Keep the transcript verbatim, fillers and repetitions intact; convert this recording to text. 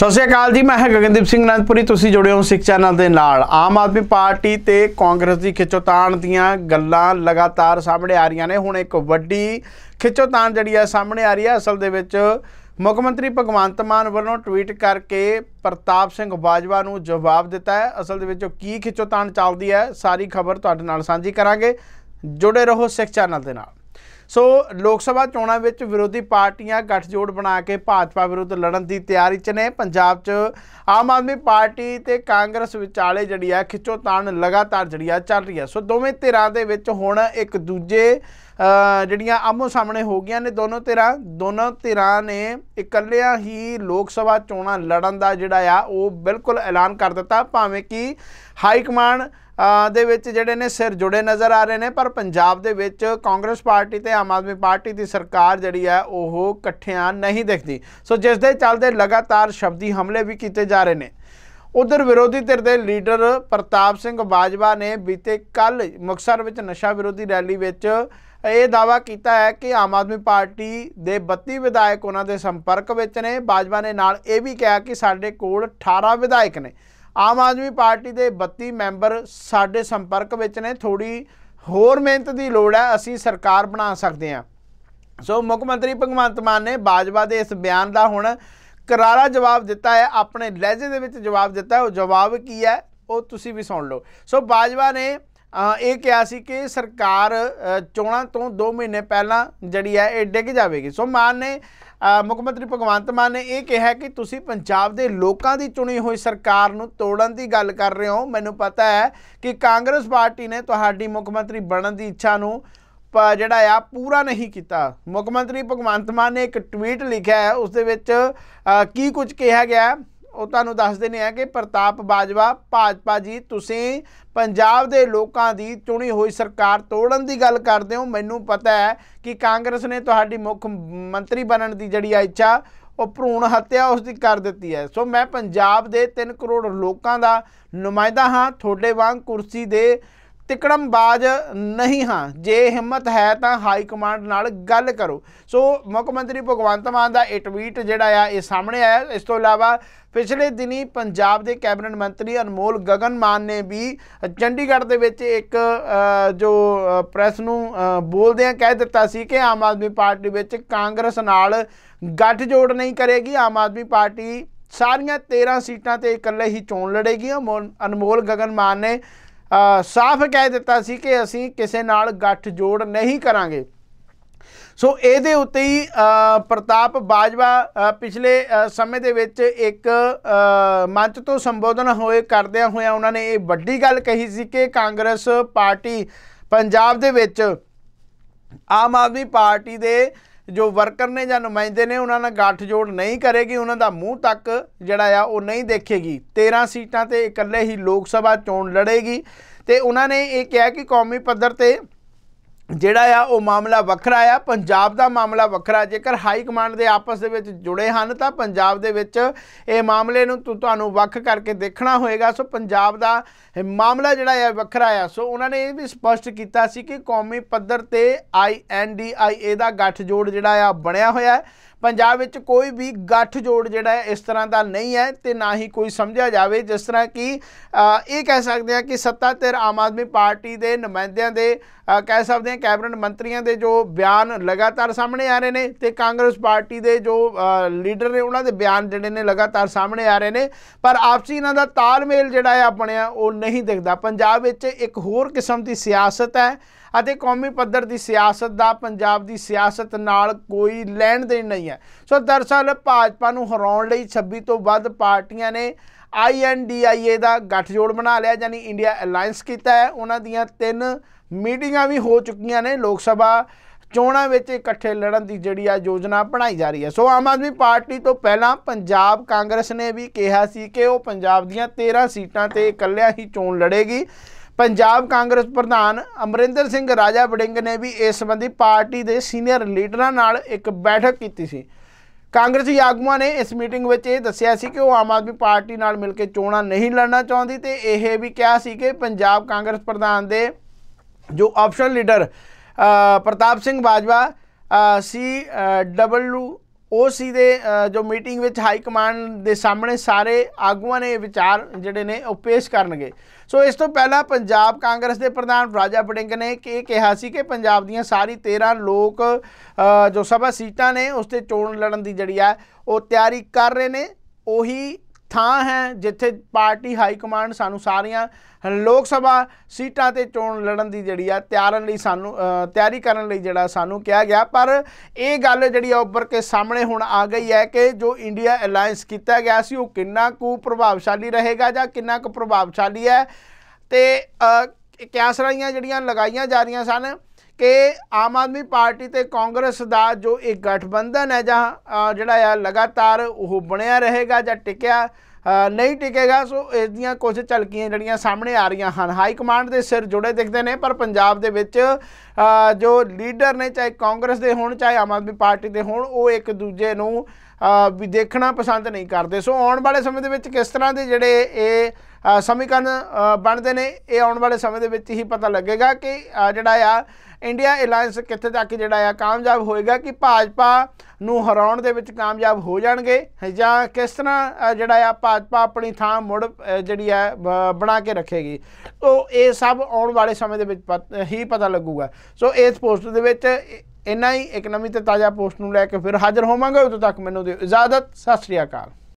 ਸਤਿ ਸ਼੍ਰੀ ਅਕਾਲ ਜੀ, ਮੈਂ ਹਾਂ ਗਗਨਦੀਪ ਸਿੰਘ ਨਾਨਪੁਰੀ। ਤੁਸੀਂ ਜੁੜੇ ਹੋ ਸਿੱਖ ਚੈਨਲ ਦੇ ਨਾਲ। ਆਮ ਆਦਮੀ ਪਾਰਟੀ ਤੇ ਕਾਂਗਰਸ ਦੀ ਖਿੱਚੋਤਾਣ ਦੀਆਂ ਗੱਲਾਂ ਲਗਾਤਾਰ ਸਾਹਮਣੇ ਆ ਰਹੀਆਂ ਨੇ। ਹੁਣ ਇੱਕ ਵੱਡੀ ਖਿੱਚੋਤਾਣ ਜਿਹੜੀ ਹੈ ਸਾਹਮਣੇ ਆ ਰਹੀ ਹੈ। ਅਸਲ ਦੇ ਵਿੱਚ ਮੁੱਖ ਮੰਤਰੀ ਭਗਵੰਤ ਮਾਨ ਵੱਲੋਂ ਟਵੀਟ ਕਰਕੇ ਪ੍ਰਤਾਪ ਸਿੰਘ ਬਾਜਵਾ ਨੂੰ ਜਵਾਬ ਦਿੱਤਾ ਹੈ। ਅਸਲ ਦੇ ਵਿੱਚ ਕੀ ਖਿੱਚੋਤਾਣ ਚੱਲਦੀ ਹੈ, ਸਾਰੀ ਖਬਰ ਤੁਹਾਡੇ ਨਾਲ ਸਾਂਝੀ ਕਰਾਂਗੇ। ਜੁੜੇ ਰਹੋ ਸਿੱਖ ਚੈਨਲ ਦੇ ਨਾਲ। सो लोग सभा चोणों में विरोधी पार्टियां गठजोड़ बना के भाजपा विरुद्ध लड़न की तैयारी च ने। पंजाब च आम आदमी पार्टी ते कांग्रेस विचाले जिहड़ी है खिचोतान लगातार जिहड़ी है चल रही है। सो दोवें धिरां दे विच हुण एक दूजे जिहड़ियां आमो सामने हो गई ने। दोनों धिरां दोनों धिरां ने इकल्लियां ही लोग सभा चोणां लड़न दा जिहड़ा आ वो बिल्कुल ऐलान कर दित्ता। भावें कि हाई कमांड दे विच जिहड़े ने सिर जुड़े नज़र आ रहे हैं, पर पंजाब दे विच कांग्रेस पार्टी ते आम आदमी पार्टी की सरकार जिहड़ी है वो कट्ठियां नहीं दिखती। सो जिस दे चलदे लगातार शब्दी हमले भी किए जा रहे हैं। उधर विरोधी धिर के लीडर प्रताप सिंह बाजवा ने बीते कल मुक्तसर विच नशा विरोधी रैली विच ये दावा किया है कि आम आदमी पार्टी के बत्ती विधायक उन्होंने संपर्क विच ने। बाजवा ने नाल ये भी कहा कि साढ़े कोल अठारह विधायक ने, आम आदमी पार्टी के बत्ती मैंबर साढ़े संपर्क विच ने, थोड़ी होर मेहनत की लोड़ है, असी सरकार बना सकते हैं। सो मुख्य मंत्री भगवंत मान ने बाजवा के इस बयान का हुण करारा जवाब दिता है, अपने लहजे दे विच जवाब दिता है। वो जवाब की है वो तुसी भी सुन लो। सो बाजवा ने ये कहा सी कि सरकार चोणां तो दो महीने पहला जिहड़ी है ये डिग जाएगी। सो मान ने मुख्य मंत्री भगवंत मान ने यह कहा कि तुसी पंजाब दे लोकां दी चुनी हुई सरकार नूं तोड़न दी गल कर रहे हो। मैनूं पता है कि कांग्रेस पार्टी ने तुहाडी मुख्य मंत्री बनन दी इच्छा नूं जिहड़ा पूरा नहीं किया। मुख्य मंत्री भगवंत मान ने एक ट्वीट लिखा है, उस दे विच की कुछ कहा गया वो तुहानूं दस देने हैं कि प्रताप बाजवा भाजपा जी तुसीं पंजाब दे लोकां दी चुनी हुई सरकार तोड़न दी गल करदे हो। मैनूं पता है कि कांग्रेस ने तुहाडी मुख मंत्री बनन दी जिहड़ी इच्छा वो भ्रूण हत्या उसकी कर दी है। सो मैं पंजाब दे तीन करोड़ लोगों का नुमाइंदा हाँ, थोड़े वांग कुर्सी दे तिकड़मबाज नहीं हाँ। जे हिम्मत है तो हाई कमांड नाल गल करो। सो मुख्य मंत्री भगवंत मान का यह ट्वीट जिहड़ा ये सामने आया। इस तो इलावा पिछले दिनी पंजाब के कैबिनेट मंत्री अनमोल गगन मान ने भी चंडीगढ़ दे विच एक जो प्रेस नूं बोलदे कह दिता सी कि आम आदमी पार्टी विच कांग्रेस नाल गठजोड़ नहीं करेगी, आम आदमी पार्टी सारियां तेरह सीटां ते इकल्ले ही चोण लड़ेगी। अनमोल गगन मान ने आ, साफ कह दिता सी कि असी किसी नाल गठजोड़ नहीं करांगे। सो ये उत्ते ही प्रताप बाजवा पिछले समय के विच एक आ, मंच तो संबोधन होए करदे होए उन्होंने ये वड्डी गल कही सी कि कांग्रेस पार्टी पंजाब दे विच आम आदमी पार्टी दे जो वर्कर ने जां नुमाइंदे ने उन्होंने गठजोड़ नहीं करेगी, उन्होंने मूँह तक जड़ा वो नहीं देखेगी, तेरह सीटां ते इकल्ले ही लोग सभा चोण लड़ेगी। तो उन्होंने ये कहा कि कौमी पद्धर ते जिहड़ा आ वो मामला वखरा आ, पंजाब का मामला वखरा। जेकर हाई कमांड के आपस दे विच जुड़े हैं तो पंजाब दे विच ये मामले नूं तुहानूं वख करके देखना होएगा। सो पंजाब का मामला जिहड़ा आ वखरा आ। सो उन्होंने ये भी स्पष्ट किया सी कि कौमी पद्धर ते आई एन डी आई ए दा गठजोड़ जिहड़ा आ बनिया होया है। पंजाब विच कोई भी गठजोड़ जिहड़ा इस तरह का नहीं है तो ना ही कोई समझा जाए। जिस तरह कि ये कह सकते हैं कि सत्ता धिर आम आदमी पार्टी के नुमाइंदे दे कह सकते हैं कैबिनेट मंत्रियों के जो बयान लगातार सामने आ रहे हैं तो कांग्रेस पार्टी के जो लीडर ने उन्होंने बयान जिहड़े ने लगातार सामने आ रहे हैं, पर आपसी इन्हां दा तालमेल जिहड़ा बनिया वो नहीं दिखदा। पंजाब विच एक होर किस्म की सियासत है अते कौमी पद्धर की सियासत का पंजाब की सियासत नाल कोई लैण देण नहीं है। सो दरअसल भाजपा नूं हराउण लई छब्बी तो वध पार्टियां ने आई एन डी आई ए का गठजोड़ बना लिया, यानी इंडिया अलायंस किया है। उन्हां दीयां तीन मीटिंगां भी हो चुकियां ने, लोक सभा चोणां विच इकट्ठे लड़न की जिहड़ी आ योजना बनाई जा रही है। सो आम आदमी पार्टी तो पहलां पंजाब कांग्रेस ने भी कहा सी कि वो पंजाब दीयां तेरह सीटां ते इकल्लियां ही चोण लड़ेगी। पंजाब कांग्रेस प्रधान अमरिंद राजा बड़िंग ने भी इस संबंधी पार्टी के सीनियर लीडरों नाल एक बैठक की सी। कांग्रेसी आगुआं ने इस मीटिंग में यह दस्सिया सी कि वो आम आदमी पार्टी नाल मिलकर चोणां नहीं लड़ना चाहती। तो यह भी कहा सी कि पंजाब कांग्रेस प्रधान दे जो ऑप्शन लीडर प्रताप सिंह बाजवा सी डबल्यू उस जो मीटिंग विच हाई कमांड के सामने सारे आगुआ ने विचार जोड़े ने पेश करे। सो इस तो पहला पंजाब कांग्रेस के प्रधान राजा बड़िंग ने यह कहा कि पंजाब दी सारी तेरह लोग जो सभा सीटां ने उसते चोण लड़न की जी है वो तैयारी कर रहे हैं। उही थां है जिथे पार्टी हाई कमांड सानू सारिया लोग सभा सीटां ते चोण लड़न की जी तैयारन लई सानू तैयारी करन लई जिहड़ा सानू कहा गया। पर यह गल जी उभर के सामने हुण आ गई है कि जो इंडिया अलायंस किया गया सी कि प्रभावशाली रहेगा जां किन्ना कुछ प्रभावशाली है तो क्यासराइयां जिहड़ियां लगाइयां जा रही सन कि आम आदमी पार्टी ते कांग्रेस का जो एक गठबंधन है जहाँ जड़ा लगातार वह बनया रहेगा जा टिकया नहीं टिकेगा। सो इस दियां कुछ झलकियां जड़ियां सामने आ रही हैं। हाई कमांड के सिर जुड़े दिखते हैं पर पंजाब दे विच जो लीडर ने चाहे कांग्रेस के होण चाहे आम आदमी पार्टी के होण वो एक दूजे नूं भी देखना पसंद नहीं करते। सो आने वाले समय दे विच किस तरह के जोड़े ये समीकरण बनते हैं ये आने वाले समय के ही पता लगेगा कि जोड़ा आ इंडिया अलायंस कितने तक जोड़ा कामयाब होएगा कि भाजपा नूं हराउण दे विच कामयाब हो जाणगे जां किस तरह जोड़ा भाजपा अपनी थां मुड़ जिहड़ी है बना के रखेगी। तो ये सब आने वाले समय के पत, ही पता लगूगा। सो इस पोस्ट दे विच इन्ना ही। एक नवीं ते ताज़ा पोस्ट नूं लैके फिर हाज़र होवांगे। उदों तक मैनूं दिओ इजाजत। सत श्री अकाल।